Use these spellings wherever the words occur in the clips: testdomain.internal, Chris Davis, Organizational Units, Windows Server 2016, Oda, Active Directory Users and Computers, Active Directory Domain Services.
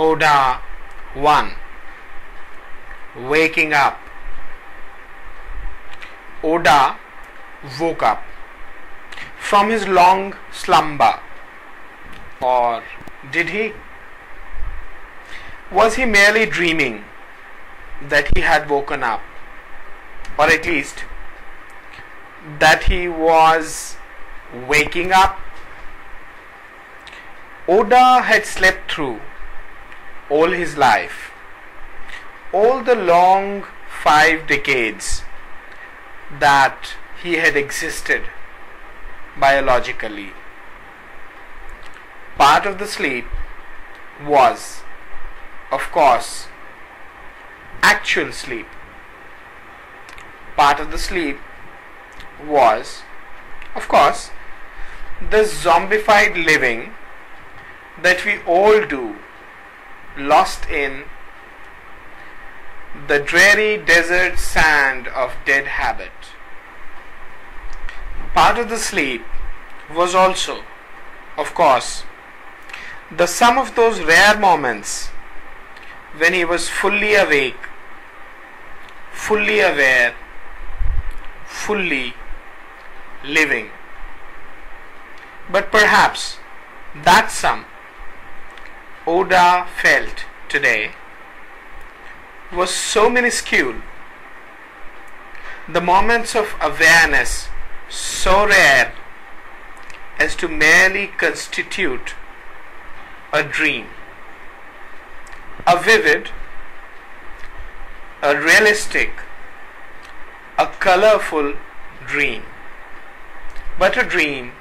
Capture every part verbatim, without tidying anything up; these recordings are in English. Oda one. Waking up. Oda woke up from his long slumber. Or did he? Was he merely dreaming that he had woken up? Or at least that he was waking up? Oda had slept through all his life, all the long five decades that he had existed biologically. Part of the sleep was, of course, actual sleep. Part of the sleep was, of course, the zombified living that we all do, lost in the dreary desert sand of dead habit. Part of the sleep was also, of course, the sum of those rare moments when he was fully awake, fully aware, fully living. But perhaps that sum, Oda felt today, was so minuscule, the moments of awareness so rare as to merely constitute a dream, a vivid, a realistic, a colorful dream, but a dream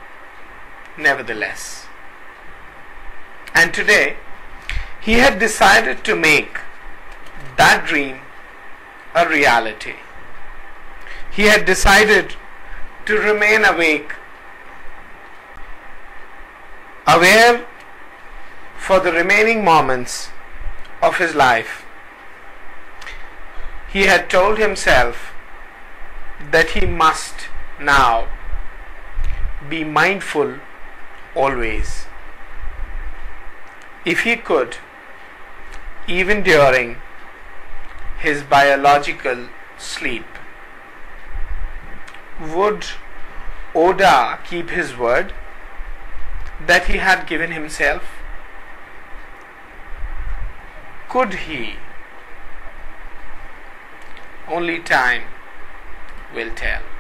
nevertheless. And today he had decided to make that dream a reality. He had decided to remain awake, aware for the remaining moments of his life. He had told himself that he must now be mindful always. If he could, even during his biological sleep. Would Oda keep his word that he had given himself? Could he? Only time will tell.